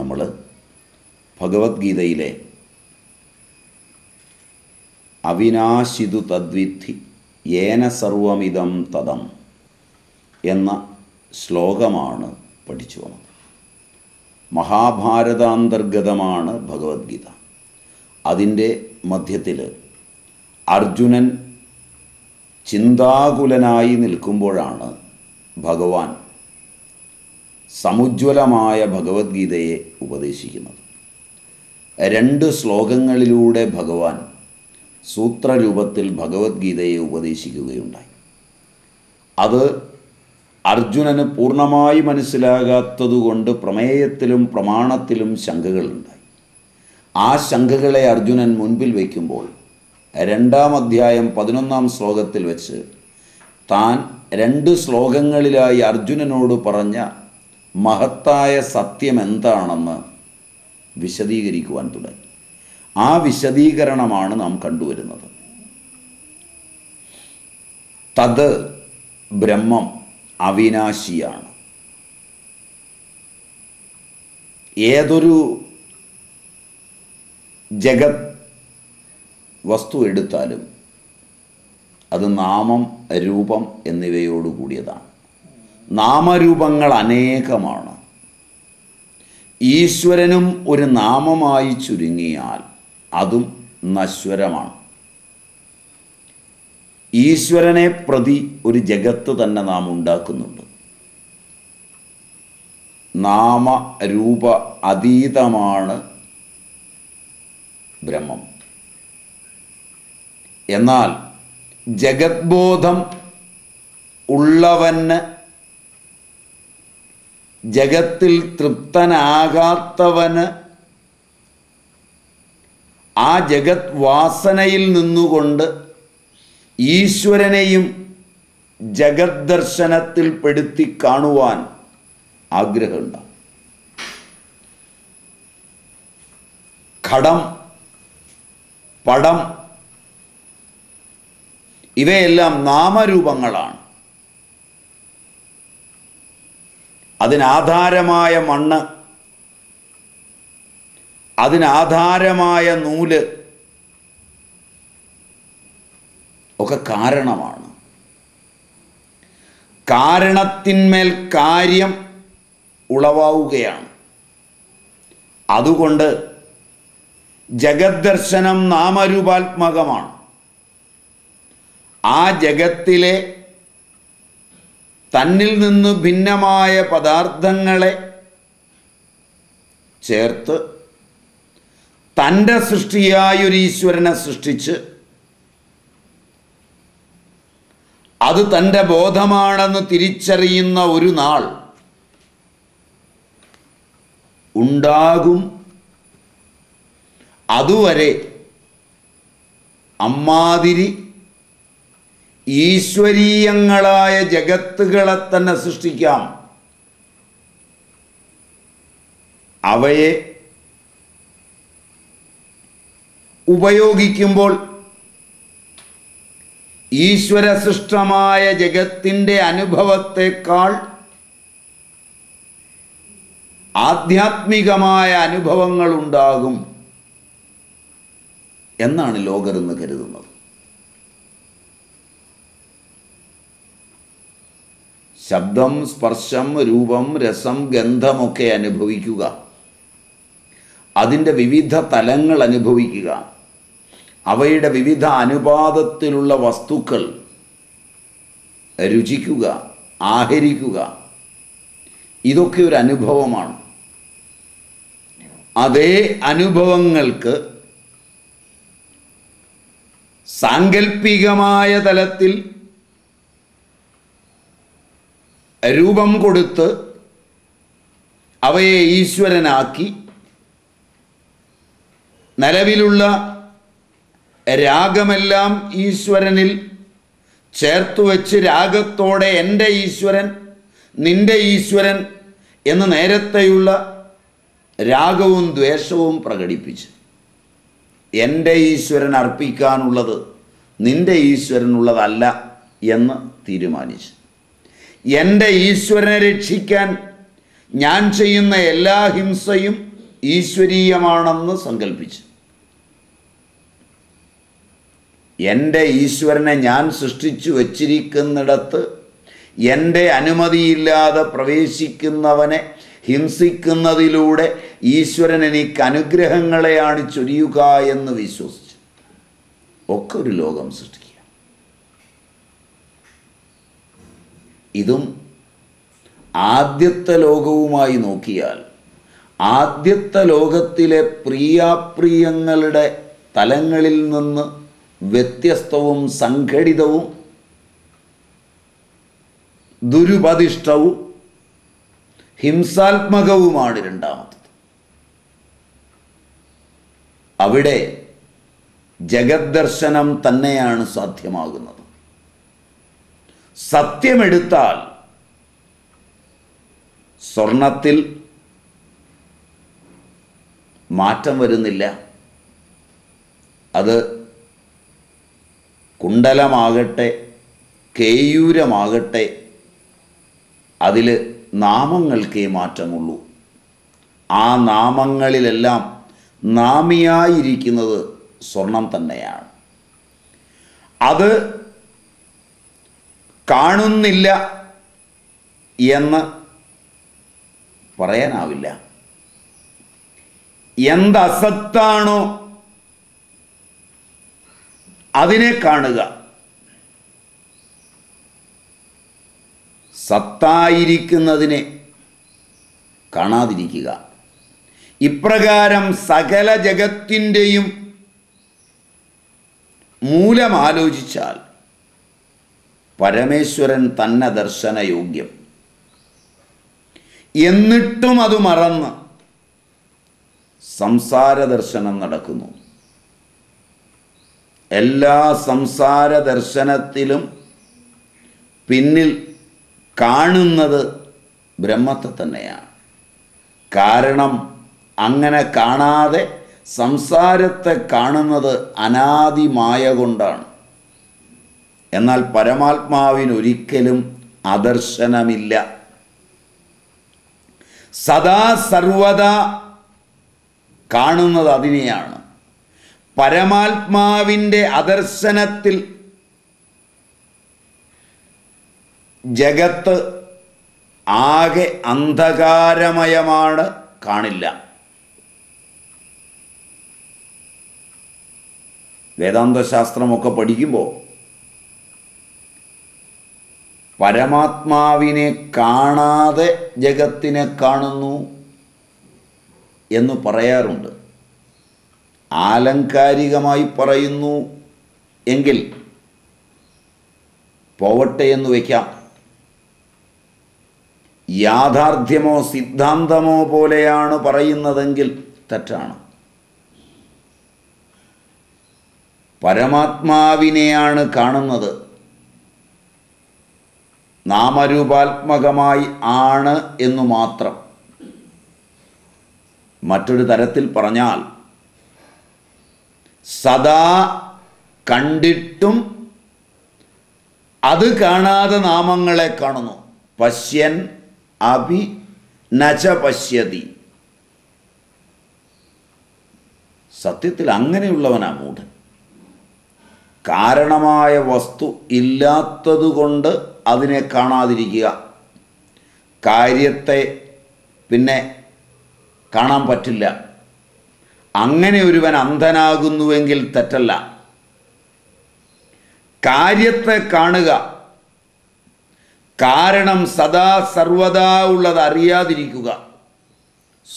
നമ്മൾ ഭഗവത്ഗീതയിലെ അവിനാശിതു തദ്വിദ്ധി യേന സർവമിദം തദം എന്ന ശ്ലോകമാണ് പഠിച്ചു വന്നത്. മഹാഭാരതാന്തർഗതമാണ് ഭഗവത്ഗീത. അതിൻ്റെ മധ്യത്തിൽ അർജുനൻ ചിന്താകുലനായി നിൽക്കുമ്പോഴാണ് ഭഗവാൻ സമുജ്വലമായ ഭഗവത്ഗീതയെ ഉപദേശിക്കുന്നത്. രണ്ട് ശ്ലോകങ്ങളിലൂടെ ഭഗവാൻ സൂത്രരൂപത്തിൽ ഭഗവത്ഗീതയെ ഉപദേശിക്കുകയുണ്ടായി. അത് അർജുനന് പൂർണ്ണമായി മനസ്സിലാകാത്തതുകൊണ്ട് പ്രമേയത്തിലും പ്രമാണത്തിലും ശങ്കകളുണ്ടായി. ആ ശങ്കകളെ അർജുനൻ മുൻപിൽ വയ്ക്കുമ്പോൾ രണ്ടാം അധ്യായം 11ാം ശ്ലോകത്തിൽ വെച്ച് താൻ രണ്ട് ശ്ലോകങ്ങളിലായി അർജുനനോട് പറഞ്ഞ മഹത്തായ സത്യം എന്താണെന്ന് വിശദീകരിക്കുവാൻ തുടങ്ങി. ആ വിശദീകരണമാണ് നാം കണ്ടുവരുന്നത്. തത് ബ്രഹ്മം അവിനാശിയാണ്. ഏതൊരു ജഗത് വസ്തു എടുത്താലും അത് നാമം രൂപം എന്നിവയോട് കൂടിയതാണ്. നാമരൂപങ്ങൾ അനേകമാണ്. ഈശ്വരനും ഒരു നാമമായി ചുരുങ്ങിയാൽ അതും നശ്വരമാണ്. ഈശ്വരനെ പ്രതി ഒരു ജഗത്ത് തന്നെ നാം ഉണ്ടാക്കുന്നുണ്ട്. നാമരൂപ അതീതമാണ് ബ്രഹ്മം. എന്നാൽ ജഗത്ബോധം ഉള്ളവന് ജഗത്തിൽ തൃപ്തനാകാത്തവന് ആ ജഗത് വാസനയിൽ നിന്നുകൊണ്ട് ഈശ്വരനെയും ജഗത് ദർശനത്തിൽ പെടുത്തി കാണുവാൻ ആഗ്രഹമുണ്ട്. ഘടം പടം ഇവയെല്ലാം നാമരൂപങ്ങളാണ്. അതിനാധാരമായ മണ്ണ്, അതിനാധാരമായ നൂല് ഒക്കെ കാരണമാണ്. കാരണത്തിന്മേൽ കാര്യം ഉളവാവുകയാണ്. അതുകൊണ്ട് ജഗത് ദർശനം നാമരൂപാത്മകമാണ്. ആ ജഗത്തിലെ തന്നിൽ നിന്ന് ഭിന്നമായ പദാർത്ഥങ്ങളെ ചേർത്ത് തൻ്റെ സൃഷ്ടിയായൊരു ഈശ്വരനെ സൃഷ്ടിച്ച് അത് തൻ്റെ ബോധമാണെന്ന് തിരിച്ചറിയുന്ന ഒരു നാൾ ഉണ്ടാകും. അതുവരെ അമ്മാതിരി ഈശ്വരീയങ്ങളായ ജഗത്തുകളെ തന്നെ സൃഷ്ടിക്കാം. അവയെ ഉപയോഗിക്കുമ്പോൾ ഈശ്വരസൃഷ്ടമായ ജഗത്തിൻ്റെ അനുഭവത്തെക്കാൾ ആധ്യാത്മികമായ അനുഭവങ്ങളുണ്ടാകും എന്നാണ് ലോകർ എന്ന് കരുതുന്നത്. ശബ്ദം, സ്പർശം, രൂപം, രസം, ഗന്ധമൊക്കെ അനുഭവിക്കുക. അതിൻ്റെ വിവിധ തലങ്ങൾ അനുഭവിക്കുക. അവയുടെ വിവിധ അനുപാതത്തിലുള്ള വസ്തുക്കൾ രുചിക്കുക, ആഹരിക്കുക. ഇതൊക്കെ ഒരു അനുഭവമാണ്. അതേ അനുഭവങ്ങൾക്ക് സാങ്കല്പികമായ തലത്തിൽ രൂപം കൊടുത്ത് അവയെ ഈശ്വരനാക്കി നിലവിലുള്ള രാഗമെല്ലാം ഈശ്വരനിൽ ചേർത്തു വച്ച് രാഗത്തോടെ എൻ്റെ ഈശ്വരൻ, നിൻ്റെ ഈശ്വരൻ എന്ന് നേരത്തെയുള്ള രാഗവും ദ്വേഷവും പ്രകടിപ്പിച്ച് എൻ്റെ ഈശ്വരൻ അർപ്പിക്കാനുള്ളത് നിൻ്റെ ഈശ്വരനുള്ളതല്ല എന്ന് തീരുമാനിച്ച് എൻ്റെ ഈശ്വരനെ രക്ഷിക്കാൻ ഞാൻ ചെയ്യുന്ന എല്ലാ ഹിംസയും ഈശ്വരീയമാണെന്ന് സങ്കല്പിച്ച് എൻ്റെ ഈശ്വരനെ ഞാൻ സൃഷ്ടിച്ചു വച്ചിരിക്കുന്നിടത്ത് എൻ്റെ അനുമതിയില്ലാതെ പ്രവേശിക്കുന്നവനെ ഹിംസിക്കുന്നതിലൂടെ ഈശ്വരൻ എനിക്ക് അനുഗ്രഹങ്ങളെയാണ് ചൊരിയുക എന്ന് വിശ്വസിച്ച് ഒക്കെ ഒരു ലോകം സൃഷ്ടിക്കുക. ഇതും ആദ്യത്തെ ലോകവുമായി നോക്കിയാൽ ആദ്യത്തെ ലോകത്തിലെ പ്രിയാപ്രിയങ്ങളുടെ തലങ്ങളിൽ നിന്ന് വ്യത്യസ്തവും സംഘടിതവും ദുരുപദിഷ്ടവും ഹിംസാത്മകവുമാണ് രണ്ടാമത്തത്. അവിടെ ജഗദ്ദർശനം തന്നെയാണ് സാധ്യമാകുന്നത്. സത്യമെടുത്താൽ സ്വർണത്തിൽ മാറ്റം വരുന്നില്ല. അത് കുണ്ടലമാകട്ടെ കേയൂരമാകട്ടെ അതിൽ നാമങ്ങൾക്കേ മാറ്റമുള്ളൂ. ആ നാമങ്ങളിലെല്ലാം നാമിയായിരിക്കുന്നത് സ്വർണം തന്നെയാണ്. അത് കാണുന്നില്ല എന്ന് പറയാനാവില്ല. എന്ത് അസത്താണോ അതിനെ കാണുക. സത്തായിരിക്കുന്നതിനെ കാണാതിരിക്കുക. ഇപ്രകാരം സകല ജഗത്തിൻ്റെയും മൂലമാലോചിച്ചാൽ പരമേശ്വരൻ തന്നെ ദർശനയോഗ്യം. എന്നിട്ടും അത് മറന്ന് സംസാര ദർശനം നടക്കുന്നു. എല്ലാ സംസാര ദർശനത്തിലും പിന്നിൽ കാണുന്നത് ബ്രഹ്മത്തെ തന്നെയാണ്. കാരണം അങ്ങനെ കാണാതെ സംസാരത്തെ കാണുന്നത് അനാദിമായ കൊണ്ടാണ്. എന്നാൽ പരമാത്മാവിനൊരിക്കലും അദർശനമില്ല. സദാ സർവദാ കാണുന്നത് അതിനെയാണ്. പരമാത്മാവിൻ്റെ അദർശനത്തിൽ ജഗത്ത് ആകെ അന്ധകാരമയമാണ്, കാണില്ല. വേദാന്തശാസ്ത്രമൊക്കെ പഠിക്കുമ്പോൾ പരമാത്മാവിനെ കാണാതെ ജഗത്തിനെ കാണുന്നു എന്ന് പറയാറുണ്ട്. ആലങ്കാരികമായി പറയുന്നു എങ്കിൽ പോവട്ടെ എന്ന് വയ്ക്കാം. യാഥാർത്ഥ്യമോ സിദ്ധാന്തമോ പോലെയാണ് പറയുന്നതെങ്കിൽ തെറ്റാണ്. പരമാത്മാവിനെയാണ് കാണുന്നത്. നാമരൂപാത്മകമായി ആണ് എന്നു മാത്രം. മറ്റൊരു തരത്തിൽ പറഞ്ഞാൽ സദാ കണ്ടിട്ടും അത് കാണാതെ നാമങ്ങളെ കാണുന്നു. പശ്യൻ അഭി നച പശ്യതി. സത്യത്തിൽ അങ്ങനെയുള്ളവനാ മൂഢൻ. കാരണമായ വസ്തു ഇല്ലാത്തതുകൊണ്ട് അതിനെ കാണാതിരിക്കുക. കാര്യത്തെ പിന്നെ കാണാൻ പറ്റില്ല. അങ്ങനെ ഒരുവൻ അന്ധനാകുന്നുവെങ്കിൽ തെറ്റല്ല. കാര്യത്തെ കാണുക. കാരണം സദാ സർവദാ ഉള്ളത് അറിയാതിരിക്കുക.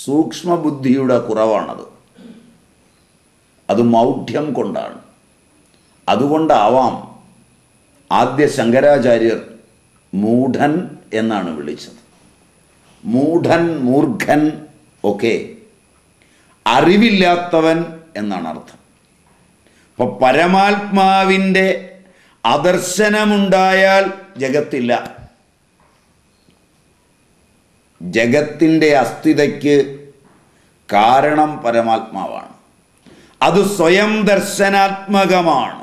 സൂക്ഷ്മബുദ്ധിയുടെ കുറവാണത്. അത് മൗഢ്യം കൊണ്ടാണ്. അതുകൊണ്ടാവാം ആദ്യ ശങ്കരാചാര്യർ മൂഢൻ എന്നാണ് വിളിച്ചത്. മൂഢൻ, മൂർഖൻ ഒക്കെ അറിവില്ലാത്തവൻ എന്നാണ് അർത്ഥം. അപ്പോൾ പരമാത്മാവിൻ്റെ അദർശനമുണ്ടായാൽ ജഗത്തില്ല. ജഗത്തിൻ്റെ അസ്ഥിതയ്ക്ക് കാരണം പരമാത്മാവാണ്. അത് സ്വയം ദർശനാത്മകമാണ്.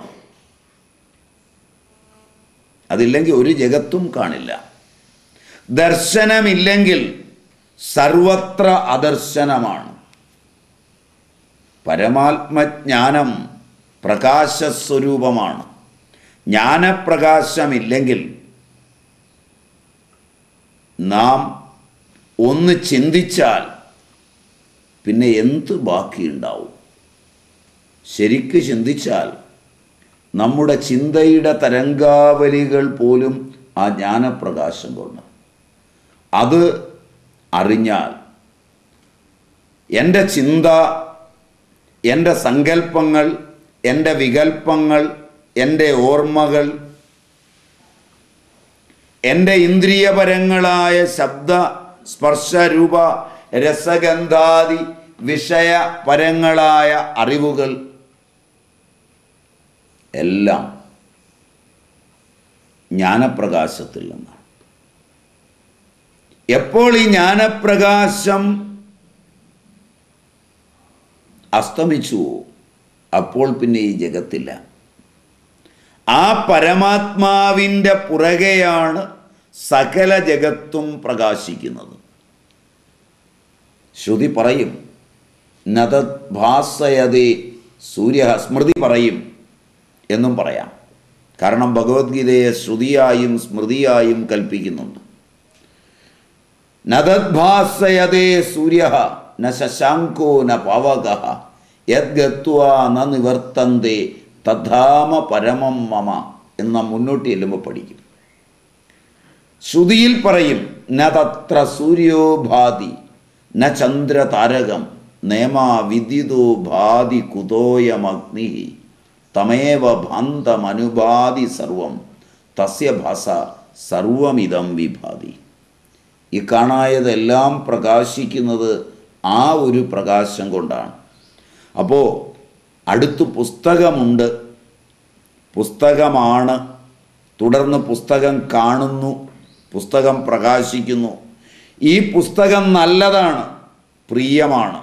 അതില്ലെങ്കിൽ ഒരു ജഗത്തും കാണില്ല. ദർശനമില്ലെങ്കിൽ सर्वत्र आदर्शनमाणु परमात्मज्ञानम प्रकाश स्वरूपमाणु ज्ञानप्रकाशमिल्लेंकिल नाम ഒന്ന് ചിന്തിച്ചാൽ പിന്നെ എന്തു ബാക്കിയുണ്ടാവും ശരിക്ക് ചിന്തിച്ചാൽ നമ്മുടെ ചിന്തയുടെ തരംഗാവലികൾ പോലും ആ ജ്ഞാനപ്രകാശം കൊണ്ട് അത് അറിഞ്ഞാൽ എൻ്റെ ചിന്ത എൻ്റെ സങ്കൽപ്പങ്ങൾ എൻ്റെ വികൽപ്പങ്ങൾ എൻ്റെ ഓർമ്മകൾ എൻ്റെ ഇന്ദ്രിയപരങ്ങളായ ശബ്ദ स्पर्श रूप रसगंधादि विषय परंगलाय अरिवुकल एल्लाम ज्ञानप्रकाशत्तिल्लाम एप्पोल ई ज्ञानप्रकाशम अस्तमिच्चु अप्पोल पिन्ने ई जगत्तिल आ परमात्माविन्टे पुरगेयाणु सकल जगत्तुम प्रकाशिक्कुन्नतु श्रुति परयम नदद भासयदे सूर्यः स्मृति परयम എന്നും പറയാം കാരണം ഭഗവത്ഗീതയെ ശ്രുതിയായും സ്മൃതിയായും കൽപ്പിക്കുന്നുണ്ട് നദദ ഭാസയദേ സൂര്യഃ ന ശശാങ്കോ ന പാവകഃ യദ്ഗത്വാ ന നിവർത്തന്തേ തദ്ധാമ പരമം മമ എന്ന മുന്നോട്ട് എല്ലുമ്പോൾ പഠിക്കും ശ്രുതിയിൽ പറയും ന തത്ര സൂര്യോ ഭാതി न चंद्र तारकम नेमा विदिदो भादि कुतोयम अग्निः तमेव भान्तम अनुभादि सर्वं तस्य भासा सर्वमिदं विभाति ഈ കാണായതെല്ലാം പ്രകാശിക്കുന്നത് ആ ഒരു പ്രകാശം കൊണ്ടാണ് അപ്പോൾ അടുത്ത പുസ്തകമുണ്ട് പുസ്തകമാണ് തുടർന്ന് പുസ്തകം കാണുന്നു പുസ്തകം പ്രകാശിക്കുന്നു ഈ പുസ്തകം നല്ലതാണ് പ്രിയമാണ്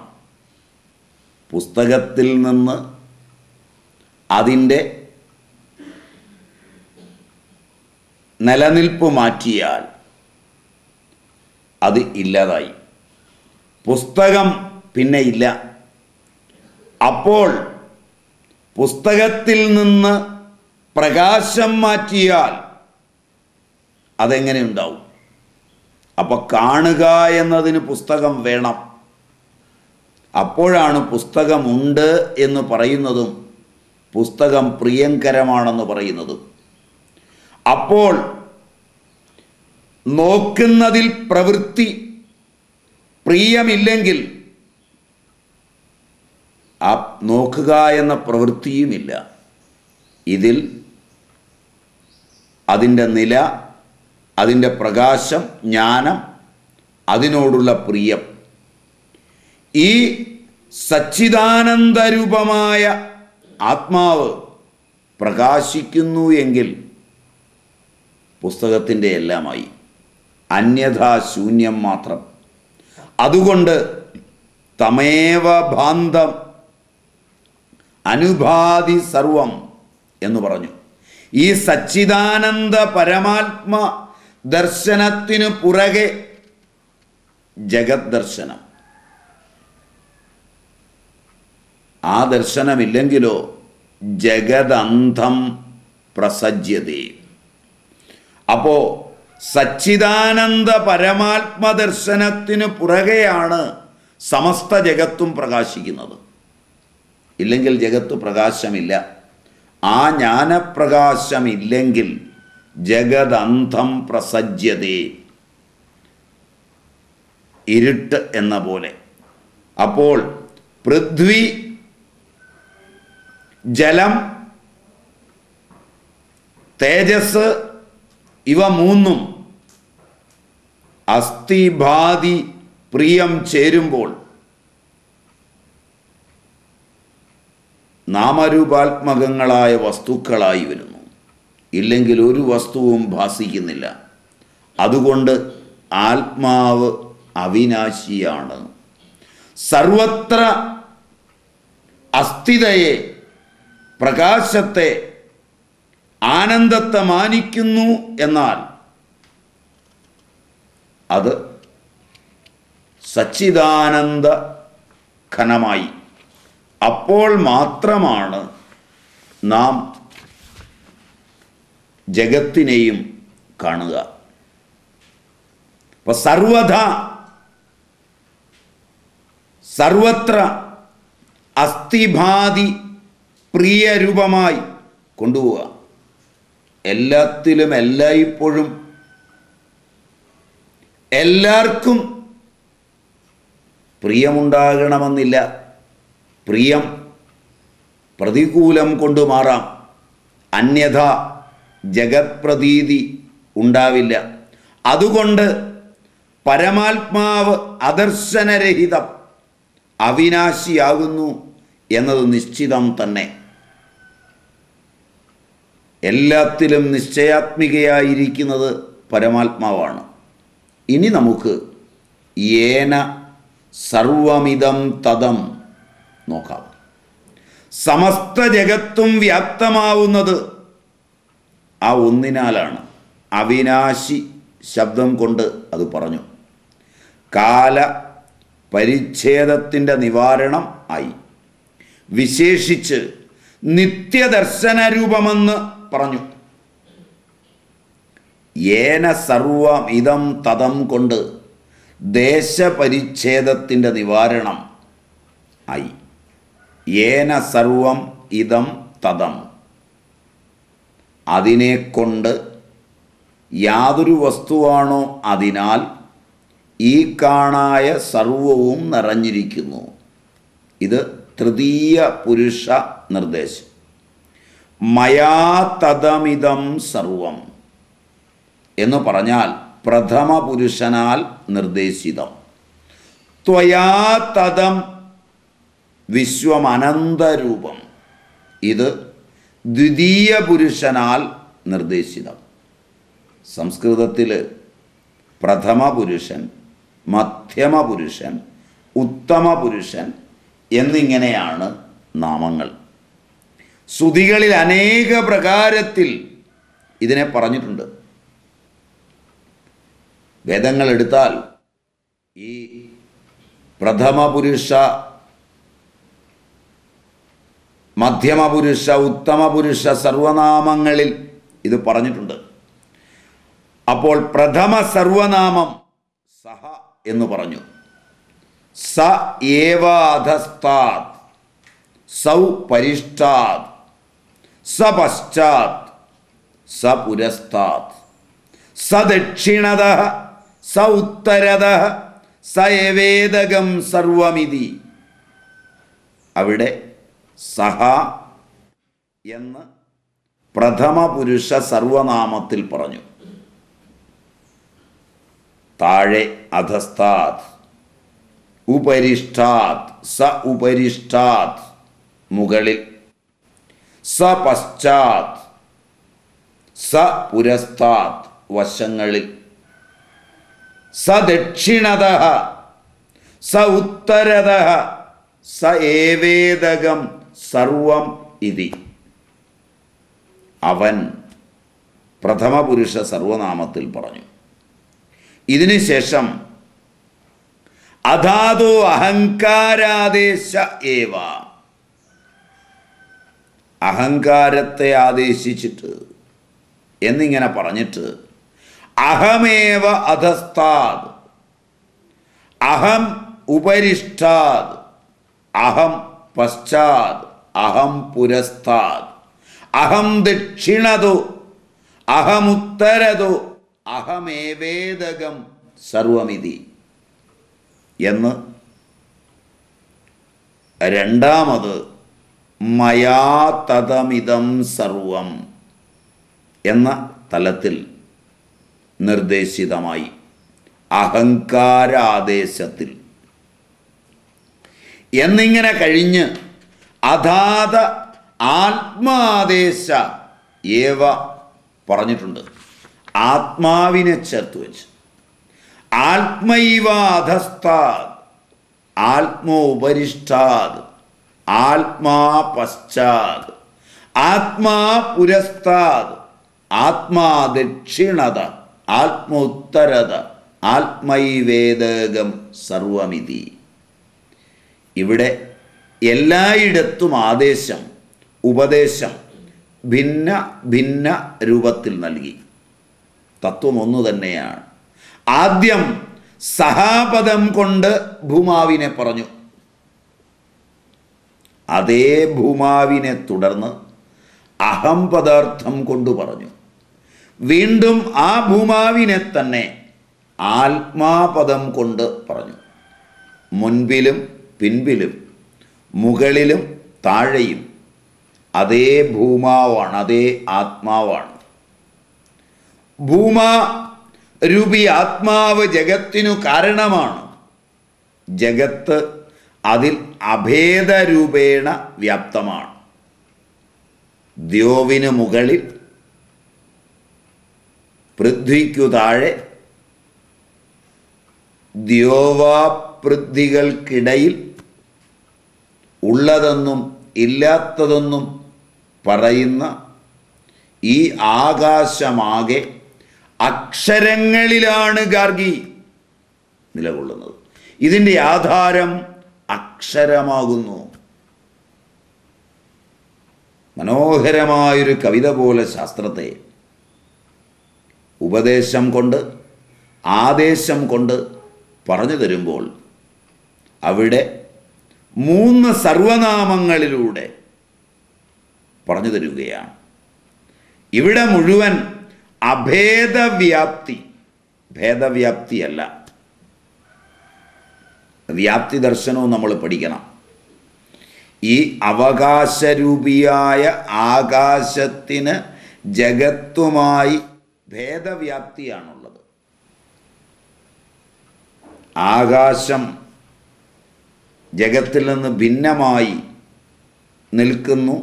പുസ്തകത്തിൽ നിന്ന് അതിന്റെ നിലനിൽപ്പ് മാറ്റിയാൽ അത് ഇല്ലാതായി പുസ്തകം പിന്നെ ഇല്ല അപ്പോൾ പുസ്തകത്തിൽ നിന്ന് പ്രകാശം മാറ്റിയാൽ അതെങ്ങനെ ഉണ്ടാവും അപ്പോൾ കാണുക എന്നതിന് പുസ്തകം വേണം അപ്പോഴാണ് പുസ്തകം ഉണ്ട് എന്ന് പറയുന്നതും പുസ്തകം പ്രിയങ്കരമാണെന്ന് പറയുന്നതും അപ്പോൾ നോക്കുന്നതിൽ പ്രവൃത്തി പ്രിയമില്ലെങ്കിൽ ആ നോക്കുക എന്ന പ്രവൃത്തിയുമില്ല ഇതിൽ അതിൻ്റെ നില അതിന്റെ പ്രകാശം ജ്ഞാനം അതിനോടുള്ള പ്രിയം ഈ സച്ചിദാനന്ദ രൂപമായ ആത്മാവ് പ്രകാശിക്കുന്നു എങ്കിൽ പുസ്തകത്തിന്റെ എല്ലാമായി അന്യഥാ ശൂന്യം മാത്രം അതുകൊണ്ട് തമേവ ഭാന്തം അനുഭാതി സർവം എന്ന് പറഞ്ഞു ഈ സച്ചിദാനന്ദ പരമാത്മ ദർശനത്തിനു പുറകെ ജഗത് ദർശനം ആ ദർശനമില്ലെങ്കിലോ ജഗദന്ധം പ്രസജ്യതേ അപ്പോൾ സച്ചിദാനന്ദ പരമാത്മ ദർശനത്തിനു പുറകെയാണ് സമസ്ത ജഗത്തും പ്രകാശിക്കുന്നത് ഇല്ലെങ്കിൽ ജഗത്ത് പ്രകാശമില്ല ആ ജ്ഞാനപ്രകാശമില്ലെങ്കിൽ ജഗദന്ധം പ്രസജ്യതേ ഇരുട്ട് എന്ന പോലെ അപ്പോൾ പൃഥ്വി ജലം തേജസ് ഇവ മൂന്നും അസ്ഥിഭാതി പ്രിയം ചേരുമ്പോൾ നാമരൂപാത്മകങ്ങളായ വസ്തുക്കളായി വരുന്നു ഇല്ലെങ്കിൽ ഒരു വസ്തുവും ഭാസിക്കുന്നില്ല അതുകൊണ്ട് ആത്മാവ് അവിനാശിയാണ് സർവത്ര അസ്ഥിതയെ പ്രകാശത്തെ ആനന്ദത്തെ മാനിക്കുന്നു എന്നാൽ അത് സച്ചിദാനന്ദ ഘനമായി. അപ്പോൾ മാത്രമാണ് നാം ജഗത്തിനെയും കാണുക. അപ്പോൾ സർവദാ സർവത്ര അസ്ഥിഭാതി പ്രിയരൂപമായി കൊണ്ടുപോവുക. എല്ലാത്തിലും എല്ലായ്പ്പോഴും എല്ലാവർക്കും പ്രിയമുണ്ടാകണമെന്നില്ല. പ്രിയം പ്രതികൂലം കൊണ്ടു മാറാം, അന്യഥ ജഗത്പ്രതീതി ഉണ്ടാവില്ല. അതുകൊണ്ട് പരമാത്മാവ് അദർശനരഹിതം അവിനാശിയാകുന്നു എന്നത് നിശ്ചിതം തന്നെ. എല്ലാത്തിലും നിശ്ചയാത്മികയായിരിക്കുന്നത് പരമാത്മാവാണ്. ഇനി നമുക്ക് ഏന സർവമിതം തദം നോക്കാം. സമസ്ത ജഗത്തും വ്യാപ്തമാവുന്നത് ആ ഒന്നിനാലാണ്. അവിനാശി ശബ്ദം കൊണ്ട് അത് പറഞ്ഞു. കാല പരിച്ഛേദത്തിൻ്റെ നിവാരണം ആയി. വിശേഷിച്ച് നിത്യദർശനരൂപമെന്ന് പറഞ്ഞു. ഏന സർവം ഇതം തദം കൊണ്ട് ദേശപരിച്ഛേദത്തിൻ്റെ നിവാരണം ആയി. ഏന സർവം ഇതം തദം, അതിനെക്കൊണ്ട് യാതൊരു വസ്തുവാണോ അതിനാൽ ഈ കാണായ സർവവും നിറഞ്ഞിരിക്കുന്നു. ഇത് തൃതീയ പുരുഷ നിർദ്ദേശം. മയാ തദമിതം സർവം എന്ന് പറഞ്ഞാൽ പ്രഥമ പുരുഷനാൽ നിർദ്ദേശിതം. ത്വയാ തദം വിശ്വമനന്തരൂപം, ഇത് ദ്വിതീയ പുരുഷനാൽ നിർദ്ദേശിതം. സംസ്കൃതത്തിൽ പ്രഥമ പുരുഷൻ, മധ്യമ പുരുഷൻ, ഉത്തമ പുരുഷൻ എന്നിങ്ങനെയാണ് നാമങ്ങൾ. ശ്രുതികളിൽ അനേക പ്രകാരത്തിൽ ഇതിനെ പറഞ്ഞിട്ടുണ്ട്. വേദങ്ങൾ എടുത്താൽ ഈ പ്രഥമ പുരുഷ, മധ്യമ പുരുഷ, ഉത്തമ പുരുഷ സർവനാമങ്ങളിൽ ഇത് പറഞ്ഞിട്ടുണ്ട്. അപ്പോൾ പ്രഥമ സർവനാമം സഹ എന്ന് പറഞ്ഞു. സ ഏവാധസ്താത് സൗ പരിഷ്ടാത് സ പശ്ചാത് സ പുരസ്താത് സ ദക്ഷിണതഃ സ ഉത്തരതഃ സ ഏവേദകം സർവമിതി. അവിടെ സഹ എന്ന് പ്രഥമ പുരുഷ സർവനാമത്തിൽ പറഞ്ഞു. താഴെ അധസ്താത് ഉപരിഷ്ടാത് സ ഉപരിഷ്ടാത് മുകളിൽ, സ പശ്ചാത് സ പുരസ്താത് വശങ്ങളിൽ, സ ദക്ഷിണതഃ സ ഉത്തരതഃ സ ഏവേദകം സർവം ഇതി. അവൻ പ്രഥമ പുരുഷ സർവനാമത്തിൽ പറഞ്ഞു. ഇതിനു ശേഷം അധാതോ അഹങ്കാരാദേശ ഏവ, അഹങ്കാരത്തെ ആദേശിച്ചിട്ട് എന്നിങ്ങനെ പറഞ്ഞിട്ട് അഹമേവ അധസ്താത് അഹം ഉപരിഷ്ടാത് അഹം പശ്ചാത് അഹം പുരസ്താത് അഹം ദക്ഷിണതോ അഹം ഉത്തരതോ അഹമേവേദകം സർവമിതി എന്ന് രണ്ടാമത് മയാ തദമിതം സർവം എന്ന തലത്തിൽ നിർദ്ദേശിതമായി അഹങ്കാരാദേശത്തിൽ എന്നിങ്ങനെ കഴിഞ്ഞ് അധാത ആത്മാദേശ ഏവ പറഞ്ഞിട്ടുണ്ട്. ആത്മാവിനെ ചേർത്ത് വെച്ച് ആത്മൈവാധസ്താത് ആത്മോപരിഷ്ടാത് ആത്മാ പശ്ചാത് ആത്മാ പുരസ്താത് ആത്മാ ദക്ഷിണത ആത്മോത്തരത ആത്മൈവേദകം സർവമിതി. ഇവിടെ എല്ലായിടത്തും ആദേശം ഉപദേശം ഭിന്ന ഭിന്ന രൂപത്തിൽ നൽകി. തത്വം ഒന്നു തന്നെയാണ്. ആദ്യം സഹാപദം കൊണ്ട് ഭൂമാവിനെ പറഞ്ഞു. അതേ ഭൂമാവിനെ തുടർന്ന് അഹം പദാർത്ഥം കൊണ്ട് പറഞ്ഞു. വീണ്ടും ആ ഭൂമാവിനെ തന്നെ ആത്മാപദം കൊണ്ട് പറഞ്ഞു. മുൻപിലും പിൻപിലും മുകളിലും താഴെയും അതേ ഭൂമാവാണ്, അതേ ആത്മാവാണ്. ഭൂമാ രൂപി ആത്മാവ് ജഗത്തിനു കാരണമാണ്. ജഗത്ത് അതിൽ അഭേദരൂപേണ വ്യാപ്തമാണ്. ദ്യോവിനു മുകളിൽ, പൃഥ്വിക്കു താഴെ, ദ്യോവാപൃഥ്വികൾക്കിടയിൽ ഉള്ളതെന്നും ഇല്ലാത്തതെന്നും പറയുന്ന ഈ ആകാശമാകെ അക്ഷരങ്ങളിലാണ് ഗാർഗി നിലകൊള്ളുന്നത്. ഇതിൻ്റെ ആധാരം അക്ഷരമാകുന്നു. മനോഹരമായൊരു കവിത പോലെ ശാസ്ത്രത്തെ ഉപദേശം കൊണ്ട് ആദേശം കൊണ്ട് പറഞ്ഞു തരുമ്പോൾ അവിടെ മൂന്ന് സർവനാമങ്ങളിലൂടെ പറഞ്ഞു തരികയാണ്. ഇവിടെ മുഴുവൻ അഭേദവ്യാപ്തി, ഭേദവ്യാപ്തിയല്ല. വ്യാപ്തി ദർശനവും നമ്മൾ പഠിക്കണം. ഈ അവകാശരൂപിയായ ആകാശത്തിന് ജഗത്തുമായി ഭേദവ്യാപ്തിയാണുള്ളത്. ആകാശം ജഗത്തിൽ നിന്ന് ഭിന്നമായി നിൽക്കുന്നു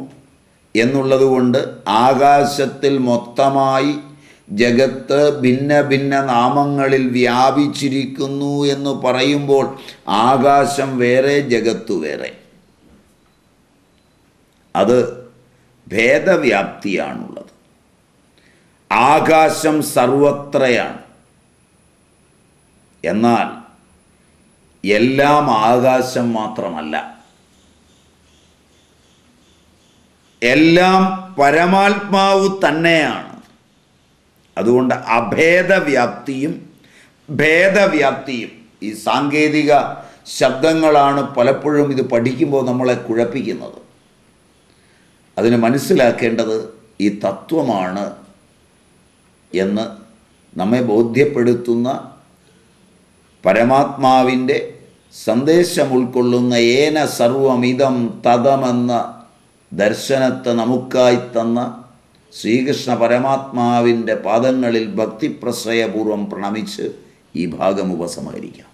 എന്നുള്ളതുകൊണ്ട് ആകാശത്തിൽ മൊത്തമായി ജഗത്ത് ഭിന്ന ഭിന്ന നാമങ്ങളിൽ വ്യാപിച്ചിരിക്കുന്നു എന്ന് പറയുമ്പോൾ ആകാശം വേറെ ജഗത്തു വേറെ, അത് ഭേദവ്യാപ്തിയാണുള്ളത്. ആകാശം സർവത്രയാണ്, എന്നാൽ എല്ലാം ആകാശം മാത്രമല്ല. എല്ലാം പരമാത്മാവ് തന്നെയാണ്. അതുകൊണ്ട് അഭേദവ്യാപ്തിയും ഭേദവ്യാപ്തിയും, ഈ സാങ്കേതിക ശബ്ദങ്ങളാണ് പലപ്പോഴും ഇത് പഠിക്കുമ്പോൾ നമ്മളെ കുഴപ്പിക്കുന്നത്. അതിന് മനസ്സിലാക്കേണ്ടത് ഈ തത്വമാണ് എന്ന് നമ്മെ ബോധ്യപ്പെടുത്തുന്ന പരമാത്മാവിൻ്റെ സന്ദേശം ഉൾക്കൊള്ളുന്ന ഏന സർവമിതം തദമെന്ന ദർശനത്തെ നമുക്കായി തന്ന ശ്രീകൃഷ്ണ പരമാത്മാവിൻ്റെ പാദങ്ങളിൽ ഭക്തിപ്രശ്രയപൂർവം പ്രണമിച്ച് ഈ ഭാഗം ഉപസംഹരിക്കാം.